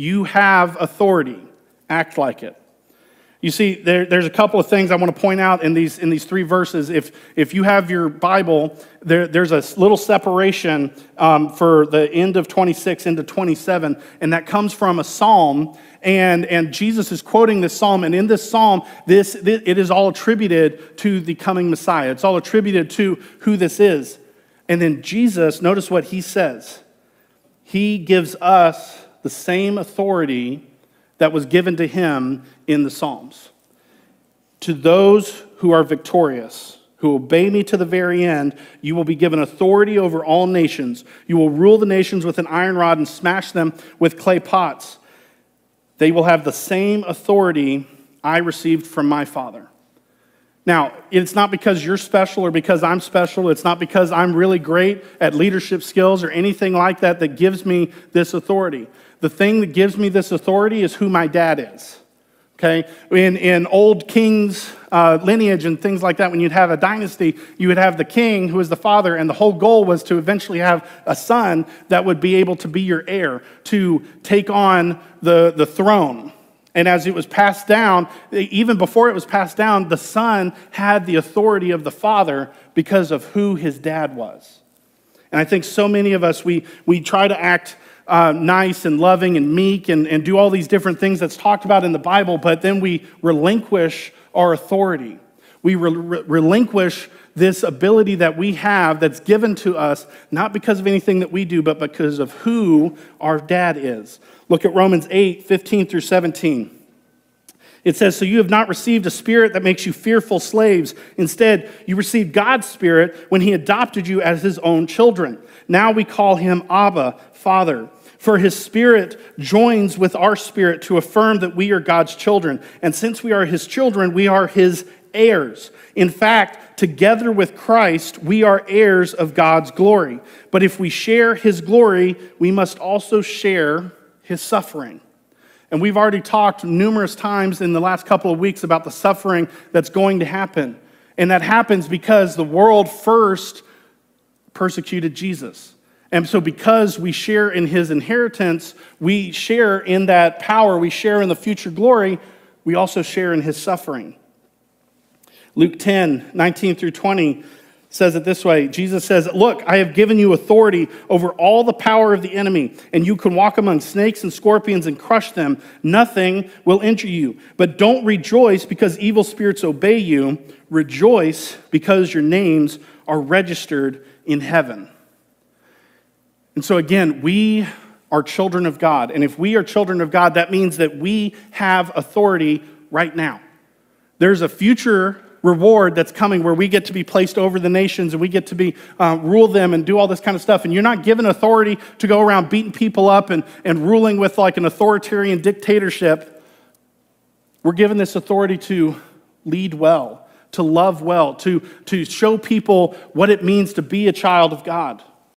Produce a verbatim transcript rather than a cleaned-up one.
You have authority. Act like it. You see, there, there's a couple of things I want to point out in these in these three verses. If if you have your Bible, there, there's a little separation um, for the end of twenty-six into twenty-seven, and that comes from a psalm. And and Jesus is quoting this psalm, and in this psalm, this, this it is all attributed to the coming Messiah. It's all attributed to who this is. And then Jesus, notice what he says. He gives us the same authority that was given to him in the Psalms. To those who are victorious, who obey me to the very end, you will be given authority over all nations. You will rule the nations with an iron rod and smash them with clay pots. They will have the same authority I received from my Father. Now, it's not because you're special or because I'm special. It's not because I'm really great at leadership skills or anything like that that gives me this authority. The thing that gives me this authority is who my dad is, okay? In, in old kings' uh, lineage and things like that, when you'd have a dynasty, you would have the king who is the father, and the whole goal was to eventually have a son that would be able to be your heir, to take on the, the throne. And as it was passed down, even before it was passed down, the son had the authority of the father because of who his dad was. And I think so many of us, we, we try to act Uh, nice and loving and meek and, and do all these different things that's talked about in the Bible, but then we relinquish our authority. We re re relinquish this ability that we have that's given to us, not because of anything that we do, but because of who our dad is. Look at Romans eight, fifteen through seventeen. It says, so you have not received a spirit that makes you fearful slaves. Instead, you received God's spirit when he adopted you as his own children. Now we call him Abba, Father. For his spirit joins with our spirit to affirm that we are God's children. And since we are his children, we are his heirs. In fact, together with Christ, we are heirs of God's glory. But if we share his glory, we must also share his suffering. And we've already talked numerous times in the last couple of weeks about the suffering that's going to happen. And that happens because the world first persecuted Jesus. And so because we share in his inheritance, we share in that power, we share in the future glory, we also share in his suffering. Luke ten, nineteen through twenty says it this way. Jesus says, look, I have given you authority over all the power of the enemy, and you can walk among snakes and scorpions and crush them. Nothing will injure you. But don't rejoice because evil spirits obey you. Rejoice because your names are registered in heaven. And so again, we are children of God. And if we are children of God, that means that we have authority right now. There's a future reward that's coming where we get to be placed over the nations and we get to be uh, rule them and do all this kind of stuff. And you're not given authority to go around beating people up and, and ruling with like an authoritarian dictatorship. We're given this authority to lead well, to love well, to, to show people what it means to be a child of God.